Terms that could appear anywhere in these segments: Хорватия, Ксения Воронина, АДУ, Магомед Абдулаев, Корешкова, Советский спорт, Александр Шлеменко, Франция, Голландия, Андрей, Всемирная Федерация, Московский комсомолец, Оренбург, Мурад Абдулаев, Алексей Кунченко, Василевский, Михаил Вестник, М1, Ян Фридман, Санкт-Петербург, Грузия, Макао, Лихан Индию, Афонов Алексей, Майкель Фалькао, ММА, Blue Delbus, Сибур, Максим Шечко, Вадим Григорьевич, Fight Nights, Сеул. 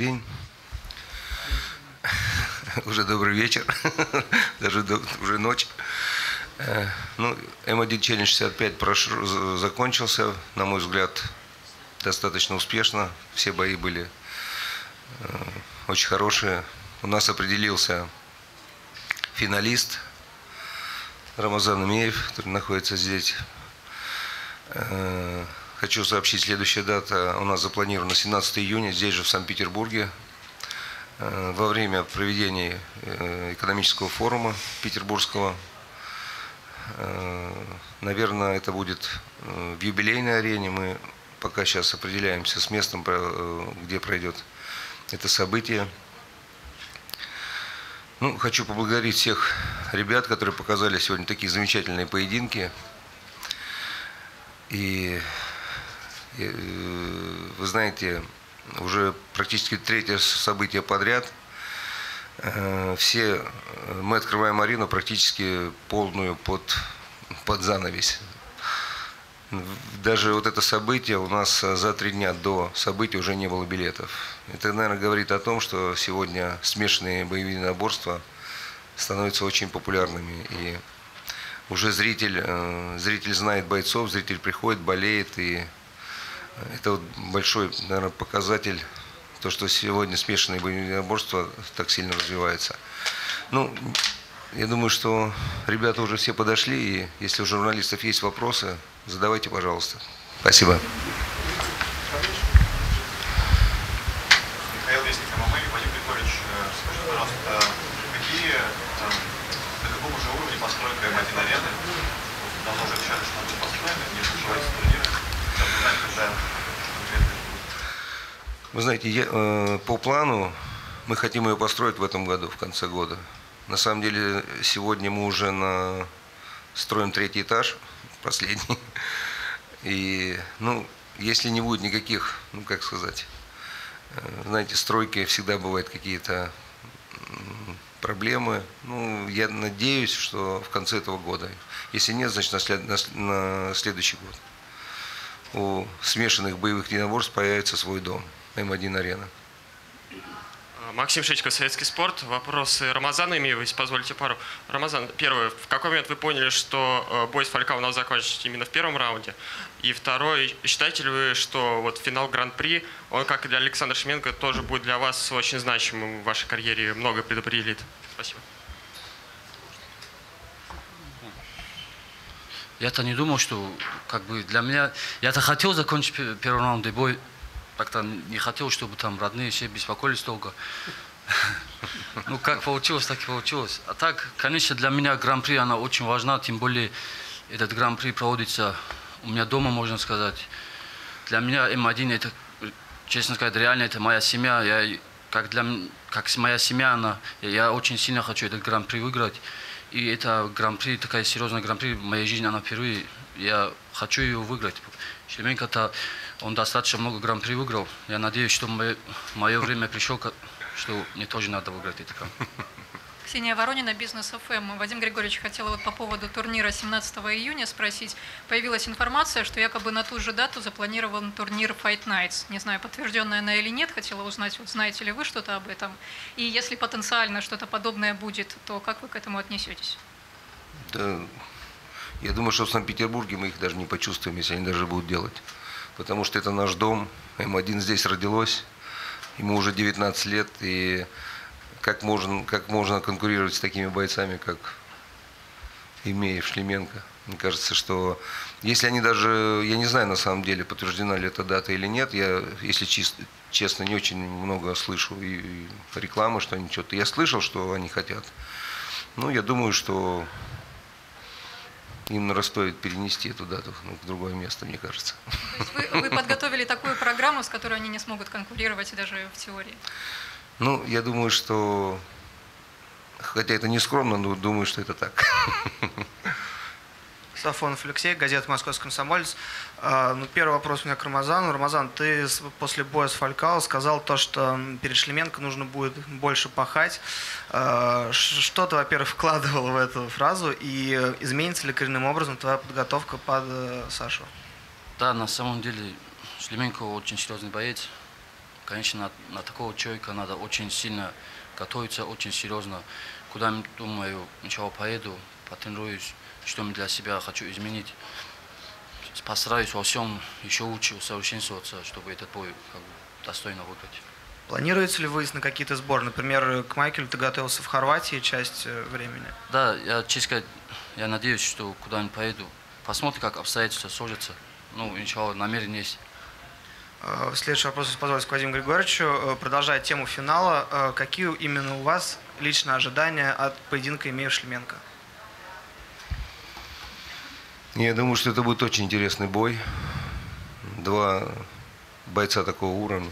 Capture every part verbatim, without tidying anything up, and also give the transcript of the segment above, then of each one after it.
день. Уже добрый вечер, даже до, уже ночь. Ну, эм один челлендж шестьдесят пять прошу, закончился, на мой взгляд, достаточно успешно. Все бои были очень хорошие. У нас определился финалист Рамазан Эмеев, который находится здесь. Хочу сообщить, следующая дата у нас запланирована семнадцатого июня, здесь же в Санкт-Петербурге. Во время проведения экономического форума петербургского, наверное, это будет в юбилейной арене. Мы пока сейчас определяемся с местом, где пройдет это событие. Ну, хочу поблагодарить всех ребят, которые показали сегодня такие замечательные поединки. И, и вы знаете, уже практически третье событие подряд. Все, мы открываем арену практически полную под, под занавес. Даже вот это событие у нас за три дня до события уже не было билетов. Это, наверное, говорит о том, что сегодня смешанные боевые единоборства становятся очень популярными. И уже зритель, зритель знает бойцов, зритель приходит, болеет и... Это вот большой, наверное, показатель, то, что сегодня смешанное боевое единоборство так сильно развивается. Ну, я думаю, что ребята уже все подошли, и если у журналистов есть вопросы, задавайте, пожалуйста. Спасибо. Михаил Вестник, ММА, Вадим Григорьевич, скажите, пожалуйста, какие, до какого же уровня постройка эм один арены? Давно уже обещали, что она будет построена, не существует. Вы знаете, я, э, по плану мы хотим ее построить в этом году, в конце года. На самом деле, сегодня мы уже на... строим третий этаж, последний. И, ну, если не будет никаких, ну, как сказать, э, знаете, стройки всегда бывают какие-то проблемы. Ну, я надеюсь, что в конце этого года. Если нет, значит, на, след... на следующий год у смешанных боевых единоборств появится свой дом, эм один арена. Максим Шечко, Советский спорт. Вопросы Рамазана Эмеева, если позволите пару. Рамазан, первое. В какой момент вы поняли, что бой с Фалькао у нас закончится именно в первом раунде? И второе. Считаете ли вы, что вот финал Гран-при, он, как и для Александра Шлеменко, тоже будет для вас очень значимым в вашей карьере, много предопределит? Спасибо. Я-то не думал, что как бы для меня... Я-то хотел закончить первый раунд и бой. Как-то не хотел, чтобы там родные все беспокоились долго. Ну, как получилось, так и получилось. А так, конечно, для меня гран-при, она очень важна. Тем более, этот гран-при проводится у меня дома, можно сказать. Для меня эм один, это, честно сказать, реально, это моя семья. Я, как, для, как моя семья, она, я очень сильно хочу этот гран-при выиграть. И это гран-при, такая серьезная гран-при в моей жизни, она впервые. Я хочу ее выиграть. Шлеменко-то, он достаточно много гран-при выиграл. Я надеюсь, что мое, мое время пришло, что мне тоже надо выиграть это гран-при. Ксения Воронина, Business эф эм. Вадим Григорьевич, хотела вот по поводу турнира семнадцатого июня спросить. Появилась информация, что якобы на ту же дату запланирован турнир Fight Nights. Не знаю, подтвержденная она или нет, хотела узнать, вот знаете ли вы что-то об этом. И если потенциально что-то подобное будет, то как вы к этому отнесетесь? Да, я думаю, что в Санкт-Петербурге мы их даже не почувствуем, если они даже будут делать. Потому что это наш дом, эм один здесь родилось, ему уже девятнадцать лет, и... Как можно, как можно конкурировать с такими бойцами, как Эмеев, Шлеменко? Мне кажется, что если они даже, я не знаю на самом деле, подтверждена ли эта дата или нет, я, если чисто, честно, не очень много слышу и рекламы, что они что-то. Я слышал, что они хотят. Ну, я думаю, что им стоит перенести эту дату ну, в другое место, мне кажется. То есть вы, вы подготовили такую программу, с которой они не смогут конкурировать даже в теории? Ну, я думаю, что, хотя это не скромно, но думаю, что это так. Афонов Алексей, газета «Московский комсомолец». Ну, первый вопрос у меня к Рамазану. Рамазан, ты после боя с Фалькао сказал то, что перед Шлеменко нужно будет больше пахать. Что ты, во-первых, вкладывал в эту фразу? И изменится ли коренным образом твоя подготовка под Сашу? Да, на самом деле Шлеменко очень серьезный боец. Конечно, на, на такого человека надо очень сильно готовиться, очень серьезно. Куда-нибудь думаю, сначала поеду, потренируюсь, что для себя хочу изменить. Постараюсь во всем еще лучше усовершенствоваться, чтобы этот бой как бы достойно выиграть. Планируется ли выезд на какие-то сборы? Например, к Майкелю ты готовился в Хорватии часть времени? Да, я, честно, я надеюсь, что куда-нибудь поеду. Посмотрим, как обстоятельства сложатся. Ну, начало, намерение есть. Следующий вопрос, позвольте, к Вадиму Григорьевичу. Продолжая тему финала, какие именно у вас личные ожидания от поединка Эмеев-Шлеменко? Я думаю, что это будет очень интересный бой. Два бойца такого уровня.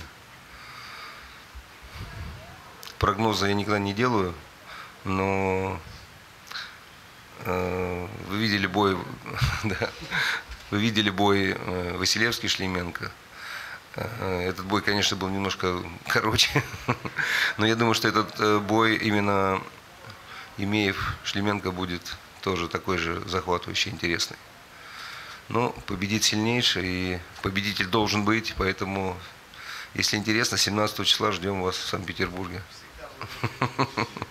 Прогнозы я никогда не делаю, но э, вы видели бой, да, вы видели бой э, Василевский-Шлеменко. Э, этот бой, конечно, был немножко короче, но я думаю, что этот бой именно Эмеев-Шлеменко будет тоже такой же захватывающий, интересный. Но победит сильнейший, и победитель должен быть, поэтому, если интересно, семнадцатого числа ждем вас в Санкт-Петербурге.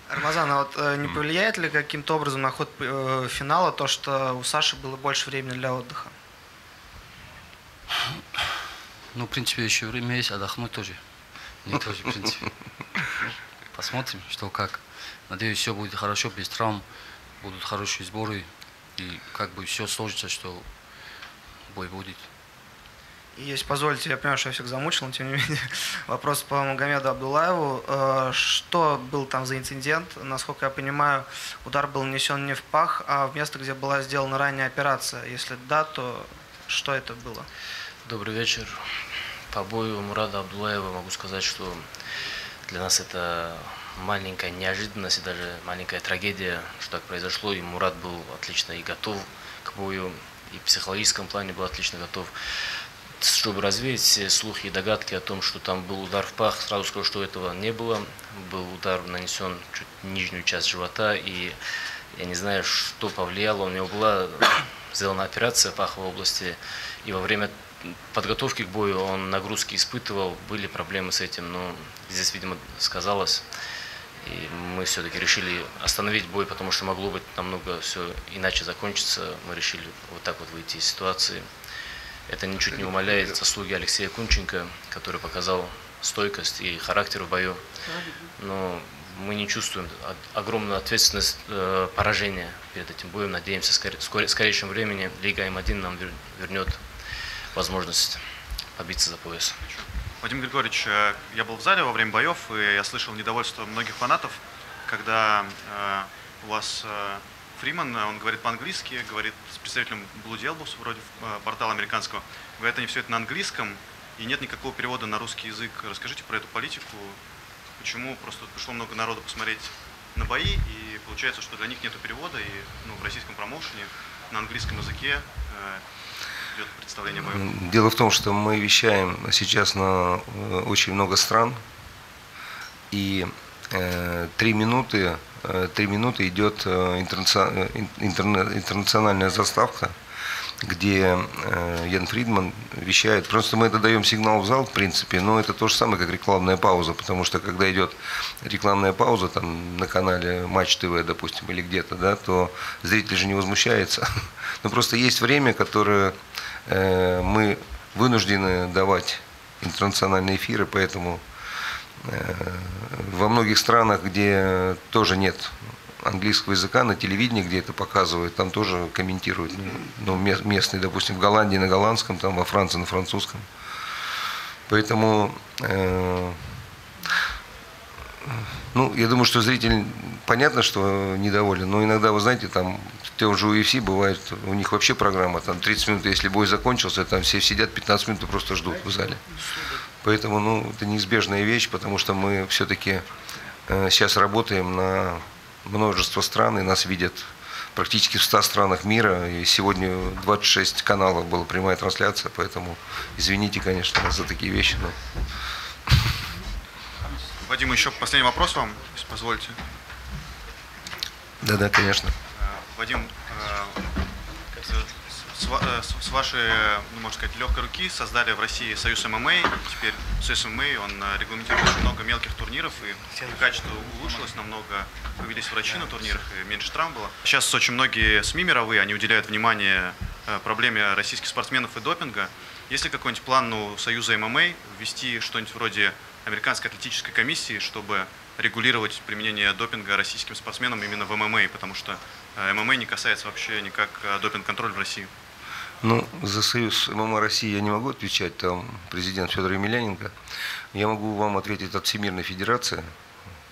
Рамазан, а вот не повлияет ли каким-то образом на ход финала то, что у Саши было больше времени для отдыха? Ну, в принципе, еще время есть, отдохнуть тоже. Не тоже, в принципе. Посмотрим, что как. Надеюсь, все будет хорошо, без травм, будут хорошие сборы, и как бы все сложится, что бой будет. И если позволите, я понимаю, что я всех замучил, но тем не менее. Вопрос по Магомеду Абдулаеву. Что был там за инцидент? Насколько я понимаю, удар был нанесен не в пах, а в место, где была сделана ранняя операция. Если да, то что это было? Добрый вечер. По бою Мурада Абдулаева могу сказать, что для нас это маленькая неожиданность и даже маленькая трагедия, что так произошло. И Мурад был отлично и готов к бою, и в психологическом плане был отлично готов. Чтобы развеять все слухи и догадки о том, что там был удар в пах, сразу скажу, что этого не было. Был удар нанесен чуть нижнюю часть живота, и я не знаю, что повлияло. У него была сделана операция паховой области, и во время подготовки к бою он нагрузки испытывал, были проблемы с этим, но здесь, видимо, сказалось. И мы все-таки решили остановить бой, потому что могло быть намного все иначе закончиться. Мы решили вот так вот выйти из ситуации. Это ничуть не умаляет заслуги Алексея Кунченко, который показал стойкость и характер в бою. Но мы не чувствуем огромную ответственность поражения перед этим боем. Надеемся, в скорейшем времени Лига М один нам вернет возможность побиться за пояс. Вадим Григорьевич, я был в зале во время боев, и я слышал недовольство многих фанатов, когда у вас... Фриман, он говорит по-английски, говорит с представителем Blue Delbus, вроде портала американского. Говорят, они все это на английском, и нет никакого перевода на русский язык. Расскажите про эту политику, почему просто пришло много народу посмотреть на бои, и получается, что для них нет перевода, и ну, в российском промоушене на английском языке идет представление боев. Дело в том, что мы вещаем сейчас на очень много стран, и три минуты... Три минуты идет интернациональная заставка, где Ян Фридман вещает. Просто мы это даем сигнал в зал, в принципе, но это то же самое, как рекламная пауза, потому что когда идет рекламная пауза там, на канале Матч ТВ, допустим, или где-то, да, то зритель же не возмущается. Но просто есть время, которое мы вынуждены давать интернациональные эфиры, поэтому... Во многих странах, где тоже нет английского языка, на телевидении, где это показывают, там тоже комментируют. Ну, местные, допустим, в Голландии на голландском, там во Франции на французском. Поэтому, э, ну, я думаю, что зритель, понятно, что недоволен, но иногда, вы знаете, там, те же ю эф си бывает, у них вообще программа, там тридцать минут, если бой закончился, там все сидят, пятнадцать минут и просто ждут в зале. Поэтому ну, это неизбежная вещь, потому что мы все-таки э, сейчас работаем на множество стран, и нас видят практически в ста странах мира. И сегодня двадцать шесть каналов была прямая трансляция, поэтому извините, конечно, за такие вещи. Но... Вадим, еще последний вопрос вам, если позволите. Да-да, конечно. Вадим, С вашей, ну, можно сказать, легкой руки создали в России Союз ММА. Теперь Союз ММА, он регламентирует очень много мелких турниров, и качество улучшилось намного. Появились врачи на турнирах, и меньше травм было. Сейчас очень многие СМИ мировые, они уделяют внимание проблеме российских спортсменов и допинга. Есть ли какой-нибудь план у Союза ММА ввести что-нибудь вроде американской атлетической комиссии, чтобы регулировать применение допинга российским спортсменам именно в ММА, потому что ММА не касается вообще никак допинг-контроля в России? Ну, за Союз ММА России я не могу отвечать, там президент Федор Емельяненко. Я могу вам ответить от Всемирной Федерации,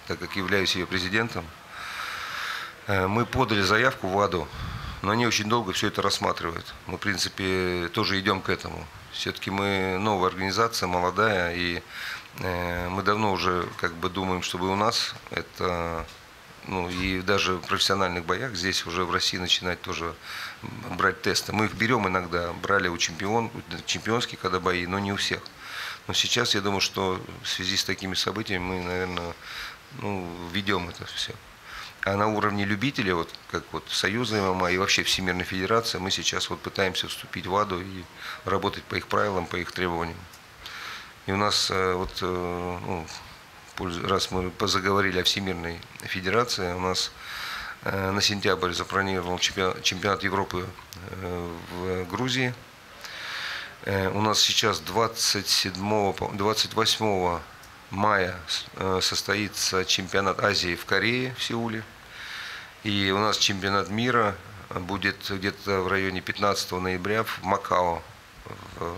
так как являюсь ее президентом. Мы подали заявку в АДУ, но они очень долго все это рассматривают. Мы, в принципе, тоже идем к этому. Все-таки мы новая организация, молодая, и мы давно уже как бы думаем, чтобы у нас это... Ну, и даже в профессиональных боях здесь уже в России начинать тоже брать тесты. Мы их берем иногда, брали у чемпион, чемпионские когда бои, но не у всех. Но сейчас я думаю, что в связи с такими событиями мы, наверное, ну, ведем это все. А на уровне любителей, вот как вот Союза ММА и вообще Всемирной Федерации, мы сейчас вот пытаемся вступить в АДУ и работать по их правилам, по их требованиям. И у нас вот... Ну, раз мы позаговорили о Всемирной Федерации, у нас на сентябрь запланирован чемпионат Европы в Грузии. У нас сейчас двадцать седьмого, двадцать восьмого мая состоится чемпионат Азии в Корее, в Сеуле. И у нас чемпионат мира будет где-то в районе пятнадцатого ноября в Макао. Ну,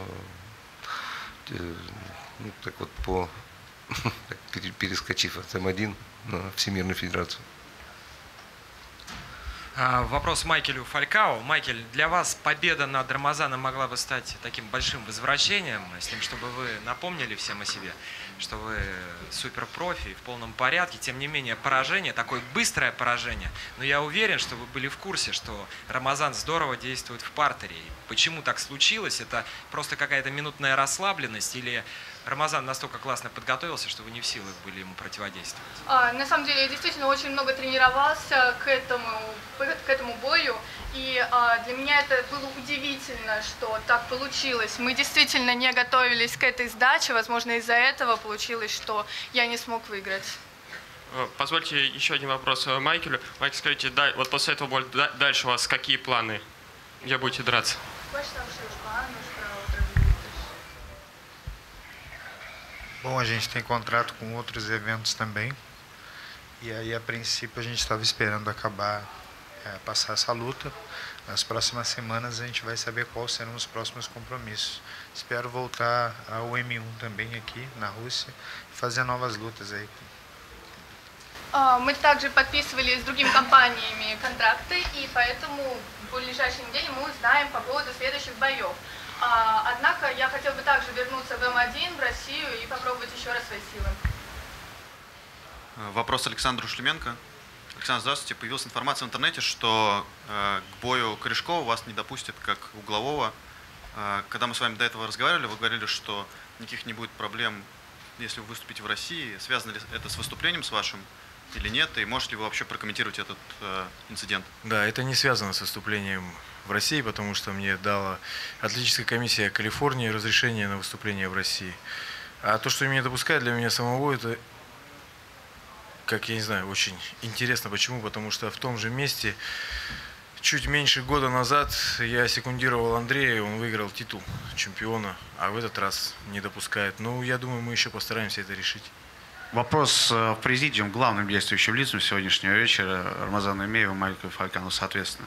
так вот по... перескочив от М1 на Всемирную Федерацию. Вопрос Майкелю Фалькао. Майкель, для вас победа над Рамазаном могла бы стать таким большим возвращением, с тем, чтобы вы напомнили всем о себе, что вы суперпрофи в полном порядке. Тем не менее, поражение, такое быстрое поражение. Но я уверен, что вы были в курсе, что Рамазан здорово действует в партере. И почему так случилось? Это просто какая-то минутная расслабленность или... Рамазан настолько классно подготовился, что вы не в силах были ему противодействовать? А, на самом деле, я действительно очень много тренировался к этому, к этому бою. И а, для меня это было удивительно, что так получилось. Мы действительно не готовились к этой сдаче. Возможно, из-за этого получилось, что я не смог выиграть. Позвольте еще один вопрос Майкелю. Майкл, скажите, да, вот после этого боя дальше у вас какие планы? Где будете драться? Bom, a gente tem contrato com outros eventos também, e aí a princípio a gente estava esperando acabar, é, passar essa luta. Nas próximas semanas a gente vai saber quais serão os próximos compromissos. Espero voltar ao М1 também aqui na Rússia e fazer novas lutas aí. Мы также подписывали с другими компаниями контракты, и поэтому в ближайшей неделе мы узнаем по поводу следующих боев. Однако я хотел бы также вернуться в М1, в Россию и попробовать еще раз свои силы. Вопрос Александру Шлеменко. Александр, здравствуйте. Появилась информация в интернете, что к бою Корешкова вас не допустят как углового. Когда мы с вами до этого разговаривали, вы говорили, что никаких не будет проблем, если вы выступите в России. Связано ли это с выступлением с вашим или нет? И можете ли вы вообще прокомментировать этот инцидент? Да, это не связано с выступлением в России, потому что мне дала атлетическая комиссия Калифорнии разрешение на выступление в России. А то, что меня допускают, для меня самого, это, как я не знаю, очень интересно. Почему? Потому что в том же месте чуть меньше года назад я секундировал Андрея, он выиграл титул чемпиона, а в этот раз не допускает. Ну, я думаю, мы еще постараемся это решить. Вопрос в президиум главным действующим лицам сегодняшнего вечера, Рамазану Эмееву, Майкелю Фалькао, соответственно.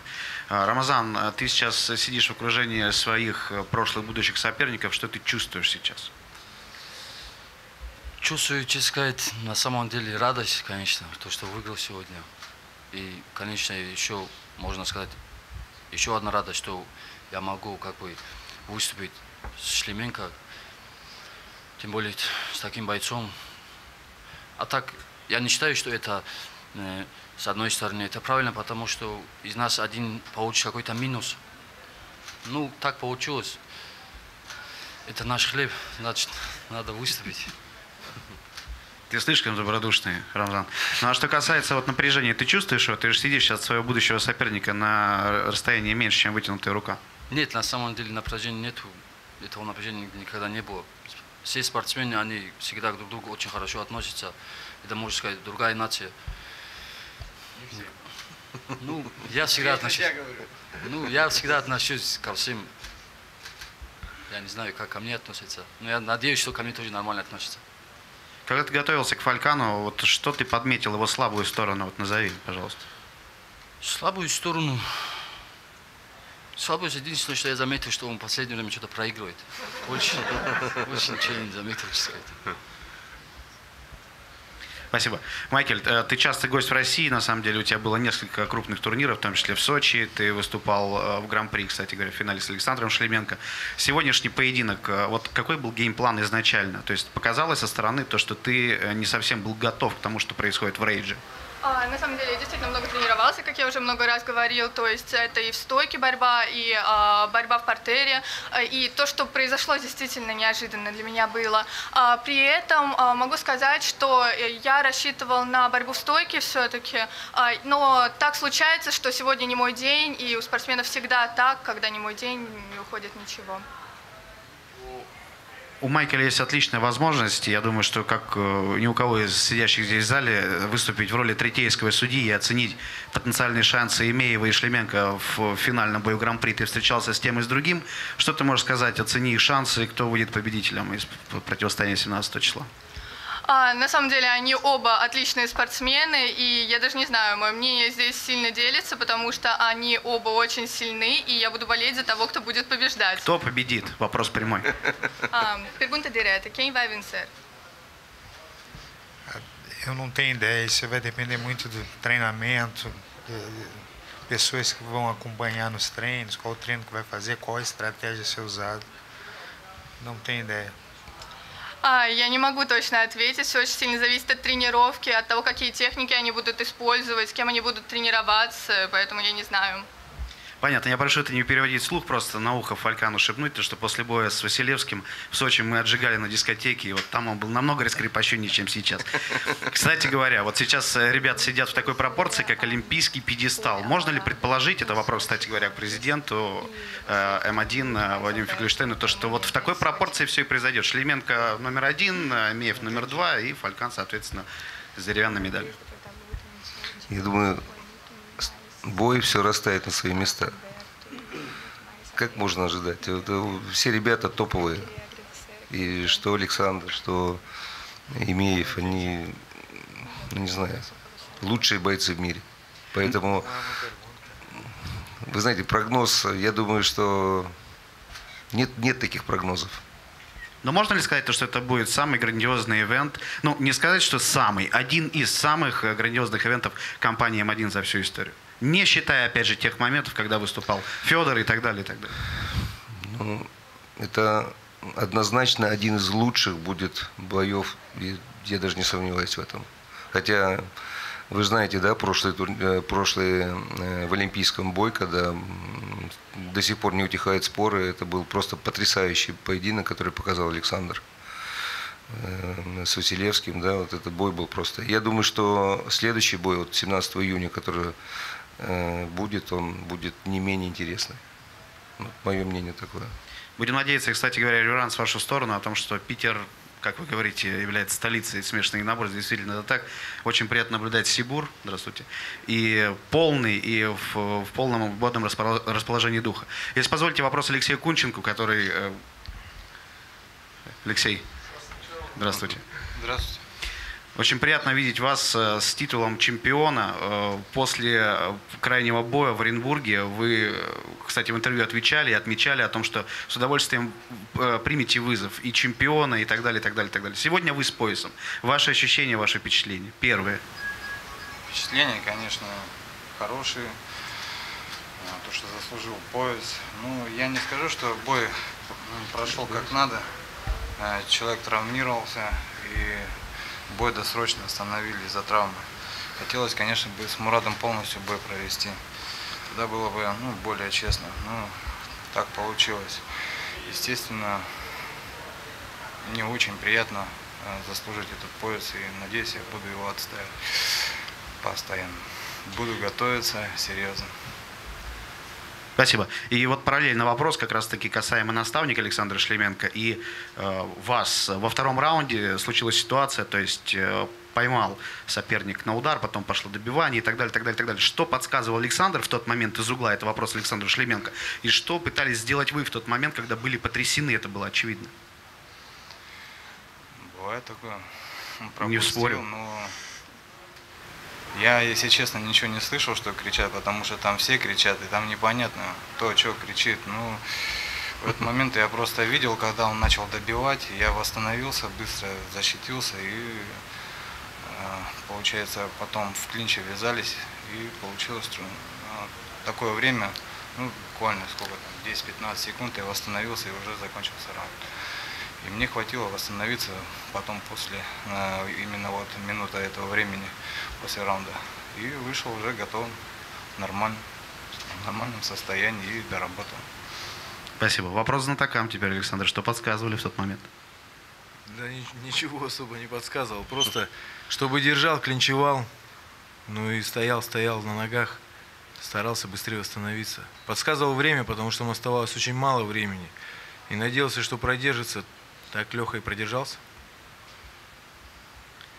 Рамазан, ты сейчас сидишь в окружении своих прошлых, будущих соперников. Что ты чувствуешь сейчас? Чувствую, честно сказать, на самом деле радость, конечно, то, что выиграл сегодня. И, конечно, еще, можно сказать, еще одна радость, что я могу как бы выступить с Шлеменко, тем более с таким бойцом. А так, я не считаю, что это, э, с одной стороны, это правильно, потому что из нас один получит какой-то минус. Ну, так получилось. Это наш хлеб, значит, надо выступить. Ты слишком добродушный, Рамзан. Ну а что касается вот напряжения, ты чувствуешь его? Ты же сидишь от своего будущего соперника на расстоянии меньше, чем вытянутая рука. Нет, на самом деле напряжения нету. Этого напряжения никогда не было. Все спортсмены, они всегда друг к другу очень хорошо относятся. Это, можно сказать, другая нация. Ну, я всегда отношусь. Ну, я всегда отношусь ко всем. Я не знаю, как ко мне относятся. Но я надеюсь, что ко мне тоже нормально относятся. Когда ты готовился к Фалькао, вот что ты подметил его слабую сторону? Вот назови, пожалуйста. Слабую сторону. Слабое единственное, что я заметил, что он в последнее время что-то проигрывает. Больше ничего не заметил, честно сказать. Спасибо. Майкель, ты часто гость в России, на самом деле у тебя было несколько крупных турниров, в том числе в Сочи, ты выступал в Гран-при, кстати говоря, в финале с Александром Шлеменко. Сегодняшний поединок, вот какой был геймплан изначально? То есть показалось со стороны то, что ты не совсем был готов к тому, что происходит в рейдже? А, на самом деле я действительно много тренировался, как я уже много раз говорил, то есть это и в стойке борьба, и а, борьба в партере, и то, что произошло, действительно неожиданно для меня было. А, при этом а, могу сказать, что я рассчитывал на борьбу в стойке все-таки, а, но так случается, что сегодня не мой день, и у спортсменов всегда так, когда не мой день, не уходит ничего. У Майкеля есть отличная возможность, я думаю, что как ни у кого из сидящих здесь в зале, выступить в роли третейского судьи и оценить потенциальные шансы Эмеева и Шлеменко в финальном бою Гран-при. Ты встречался с тем и с другим. Что ты можешь сказать? Оцени их шансы, кто будет победителем из противостояния семнадцатого числа. А, на самом деле они оба отличные спортсмены, и я даже не знаю, мое мнение здесь сильно делится, потому что они оба очень сильны, и я буду болеть за того, кто будет побеждать. Кто победит? Вопрос прямой. Pergunta direta, quem vai vencer? Eu não tenho ideia, isso vai depender muito do treinamento, pessoas que vão acompanhar nos treinos, qual treino que vai fazer, qual estratégia ser usada. Não tenho ideia. А, я не могу точно ответить, все очень сильно зависит от тренировки, от того, какие техники они будут использовать, с кем они будут тренироваться, поэтому я не знаю. Понятно, я прошу это не переводить слух, просто на ухо Фалькао шепнуть, то, что после боя с Василевским в Сочи мы отжигали на дискотеке, и вот там он был намного раскрепощеннее, чем сейчас. Кстати говоря, вот сейчас ребята сидят в такой пропорции, как олимпийский пьедестал. Можно ли предположить, это вопрос, кстати говоря, к президенту М1 Владимиру Фиклиштейну, то, что вот в такой пропорции все и произойдет. Шлеменко номер один, Эмеев номер два и Фалькао, соответственно, с деревянной медалью. Я думаю... Бой все расставит на свои места. Как можно ожидать? Все ребята топовые. И что Александр, что Эмеев, они, не знаю, лучшие бойцы в мире. Поэтому, вы знаете, прогноз, я думаю, что нет, нет таких прогнозов. Но можно ли сказать, что это будет самый грандиозный ивент? Ну, не сказать, что самый, один из самых грандиозных ивентов компании эм один за всю историю. Не считая, опять же, тех моментов, когда выступал Федор и так далее, и так далее. Ну, это однозначно один из лучших будет боев, я, я даже не сомневаюсь в этом. Хотя, вы знаете, да, прошлый, прошлый э, в Олимпийском бой, когда до сих пор не утихают споры, это был просто потрясающий поединок, который показал Александр э, с Василевским, да, вот этот бой был просто. Я думаю, что следующий бой, вот семнадцатого июня, который... будет, он будет не менее интересный. Мое мнение такое. Будем надеяться, кстати говоря, реверанс в вашу сторону о том, что Питер, как вы говорите, является столицей смешанных единоборств. Действительно, это так. Очень приятно наблюдать Сибур, здравствуйте, и полный, и в, в полном годном расположении духа. Если позволите, вопрос Алексею Кунченко, который... Алексей, здравствуйте. Здравствуйте. Очень приятно видеть вас с титулом чемпиона. После крайнего боя в Оренбурге вы, кстати, в интервью отвечали и отмечали о том, что с удовольствием примете вызов и чемпиона, и так далее, и так далее, и так далее. Сегодня вы с поясом. Ваши ощущения, ваши впечатления? Первое. Впечатления, конечно, хорошие. То, что заслужил пояс. Ну, я не скажу, что бой прошел как надо. Человек травмировался и... Бой досрочно остановили из-за травмы. Хотелось, конечно, бы с Мурадом полностью бой провести. Тогда было бы, ну, более честно. Ну, так получилось. Естественно, мне очень приятно заслужить этот пояс, и надеюсь, я буду его отстаивать постоянно. Буду готовиться серьезно. Спасибо. И вот параллельно вопрос как раз-таки касаемо наставника Александра Шлеменко и э, вас. Во втором раунде случилась ситуация, то есть э, поймал соперник на удар, потом пошло добивание и так далее, так далее, так далее. Что подсказывал Александр в тот момент из угла? Это вопрос Александру Шлеменко. И что пытались сделать вы в тот момент, когда были потрясены? Это было очевидно. Бывает такое. Пропустил, не спорил, но... Я, если честно, ничего не слышал, что кричат, потому что там все кричат, и там непонятно, кто что кричит. Ну, в этот момент я просто видел, когда он начал добивать, я восстановился, быстро защитился, и, получается, потом в клинче вязались, и получилось такое время, ну, буквально сколько там, десять-пятнадцать секунд, я восстановился, и уже закончился раунд. И мне хватило восстановиться потом после, именно вот минуты этого времени, после раунда. И вышел уже готовым, нормально, в нормальном состоянии и доработал. Спасибо. Вопрос знатокам теперь, Александр. Что подсказывали в тот момент? Да ничего особо не подсказывал. Просто, чтобы держал, клинчевал, ну и стоял, стоял на ногах, старался быстрее восстановиться. Подсказывал время, потому что ему оставалось очень мало времени. И надеялся, что продержится. Так Леха и продержался.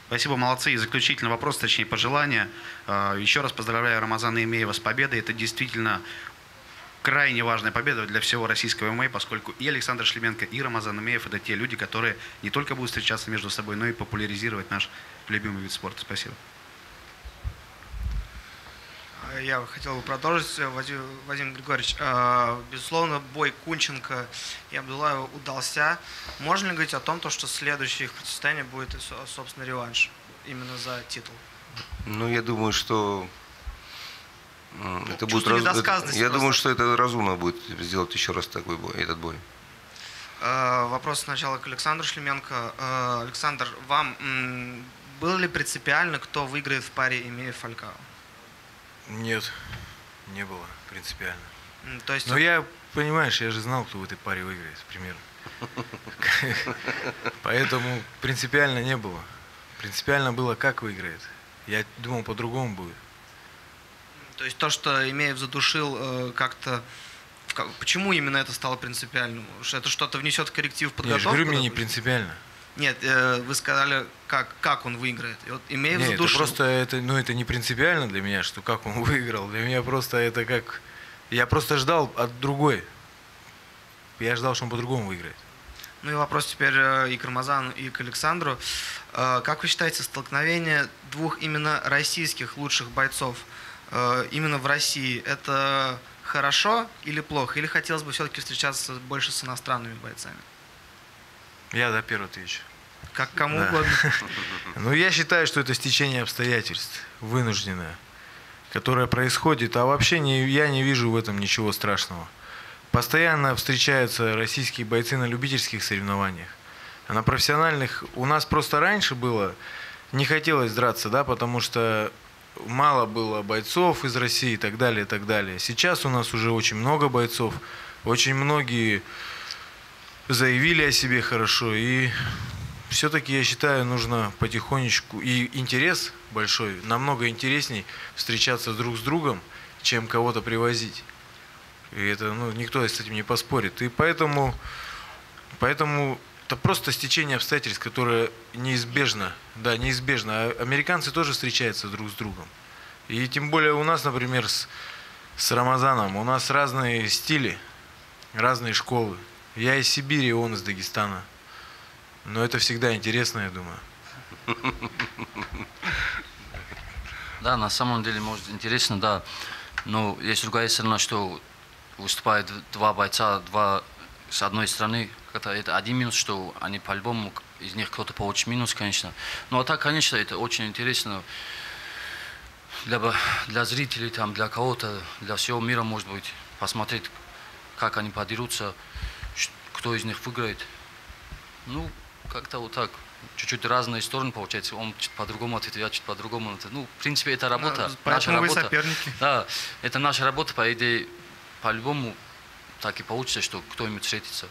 Спасибо, молодцы. И заключительный вопрос, точнее пожелания. Еще раз поздравляю Рамазана Эмеева с победой. Это действительно крайне важная победа для всего российского ММА, поскольку и Александр Шлеменко, и Рамазан Эмеев – это те люди, которые не только будут встречаться между собой, но и популяризировать наш любимый вид спорта. Спасибо. Я хотел бы продолжить, Вадим Григорьевич. Безусловно, бой Кунченко и Абдулаева удался. Можно ли говорить о том, что следующее их противостояние будет, собственно, реванш именно за титул? Ну, я думаю, что это будет раз... Я просто... думаю, что это разумно будет сделать еще раз такой бой, этот бой. Вопрос сначала к Александру Шлеменко. Александр, вам было ли принципиально, кто выиграет в паре Эмеев Фалькао? Нет, не было принципиально. То есть... Но я, понимаешь, я же знал, кто в этой паре выиграет, примерно. Поэтому принципиально не было. Принципиально было, как выиграет. Я думал, по-другому будет. То есть то, что Эмеев задушил как-то... Почему именно это стало принципиальным? Это что-то внесет в корректив подготовку? Я же говорю, мне не принципиально. Нет, вы сказали, как, как он выиграет. И вот Эмеев Нет, задушил. Это просто это, ну, это не принципиально для меня, что как он выиграл. Для меня просто это как... Я просто ждал от другой. Я ждал, что он по-другому выиграет. Ну и вопрос теперь и к Рамазану, и к Александру. Как вы считаете, столкновение двух именно российских лучших бойцов именно в России, это хорошо или плохо? Или хотелось бы все-таки встречаться больше с иностранными бойцами? Я за первый отвечу. Как кому да. угодно. Ну, я считаю, что это стечение обстоятельств, вынужденное, которое происходит. А вообще не, я не вижу в этом ничего страшного. Постоянно встречаются российские бойцы на любительских соревнованиях. А на профессиональных у нас просто раньше было, не хотелось драться, да, потому что мало было бойцов из России и так далее, и так далее. Сейчас у нас уже очень много бойцов, очень многие... заявили о себе хорошо, и все-таки, я считаю, нужно потихонечку, и интерес большой, намного интересней встречаться друг с другом, чем кого-то привозить. И это, ну, никто с этим не поспорит. И поэтому, поэтому это просто стечение обстоятельств, которое неизбежно, да, неизбежно. А американцы тоже встречаются друг с другом. И тем более у нас, например, с, с Рамазаном, у нас разные стили, разные школы. Я из Сибири, он из Дагестана. Но это всегда интересно, я думаю. Да, на самом деле, может, интересно, да. Но есть другая сторона, что выступают два бойца, два с одной стороны. Это один минус, что они по-любому, из них кто-то получит минус, конечно. Ну, а так, конечно, это очень интересно для, для зрителей, там, для кого-то, для всего мира, может быть, посмотреть, как они подерутся. Кто из них выиграет. Ну, как-то вот так. Чуть-чуть разные стороны получается. Он чуть по-другому ответит, я чуть по-другому. Ну, в принципе, это работа. Да, наша работа. Соперники. Да, это наша работа, по идее, по-любому так и получится, что кто-нибудь встретится.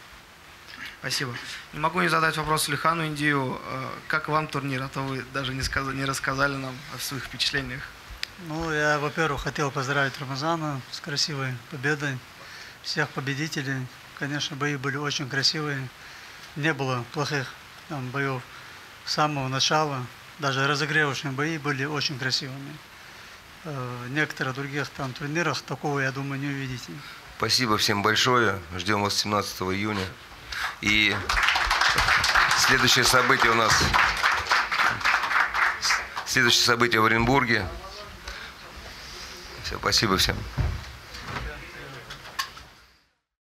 Спасибо. Не могу не задать вопрос Лихану Индию. Как вам турнир? А то вы даже не, сказали, не рассказали нам о своих впечатлениях. Ну, я, во-первых, хотел поздравить Рамазана с красивой победой. Всех победителей. Конечно, бои были очень красивые. Не было плохих там боев с самого начала. Даже разогревочные бои были очень красивыми. В некоторых других там турнирах такого, я думаю, не увидите. Спасибо всем большое. Ждем вас семнадцатого июня. И следующее событие у нас... Следующее событие в Оренбурге. Все, спасибо всем.